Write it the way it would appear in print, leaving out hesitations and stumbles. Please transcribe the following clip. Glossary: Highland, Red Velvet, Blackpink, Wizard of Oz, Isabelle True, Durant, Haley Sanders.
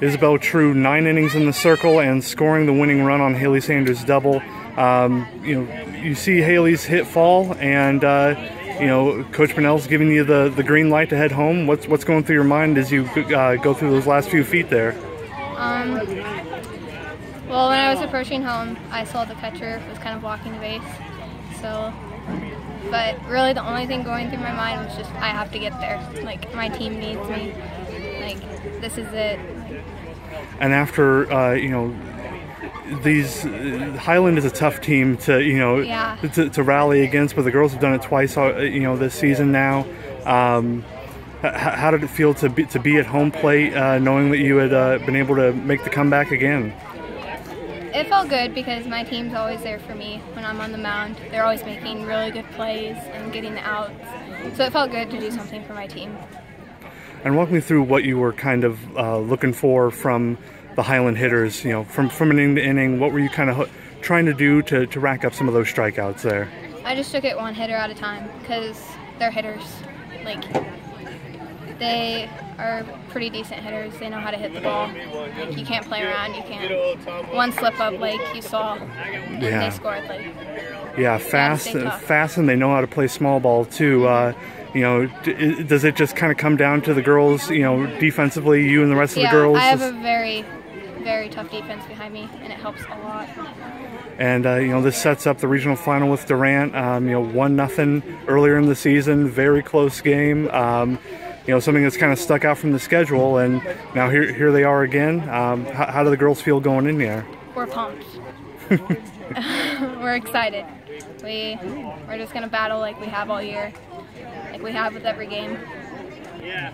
Isabelle True 9 innings in the circle and scoring the winning run on Haley Sanders' double. You see Haley's hit fall, and Coach Pennell's giving you the green light to head home. What's going through your mind as you go through those last few feet there? Well, when I was approaching home, I saw the catcher was kind of walking the base. So, but really the only thing going through my mind was just, I have to get there. Like, my team needs me. Like, this is it. And after, Highland is a tough team to, to rally against, but the girls have done it twice, this season now. How did it feel to be at home plate, knowing that you had been able to make the comeback again? It felt good because my team's always there for me when I'm on the mound. They're always making really good plays and getting the outs. So it felt good to do something for my team. And walk me through what you were kind of looking for from the Highland hitters, from inning to inning. What were you kind of trying to do to rack up some of those strikeouts there? I just took it one hitter at a time because they're hitters. Like, they are pretty decent hitters. They know how to hit the ball. Like, you can't play around. You can't. One slip up, like you saw, and they scored. Like, fast, and they know how to play small ball too. Does it just kind of come down to the girls? Defensively, you and the rest of the girls. I have a very, very tough defense behind me, and it helps a lot. And this sets up the regional final with Durant. 1-0 earlier in the season. Very close game. Something that's kind of stuck out from the schedule, and now here they are again. How do the girls feel going in there? We're pumped. We're excited. We're just gonna battle like we have all year, like we have with every game. Yeah.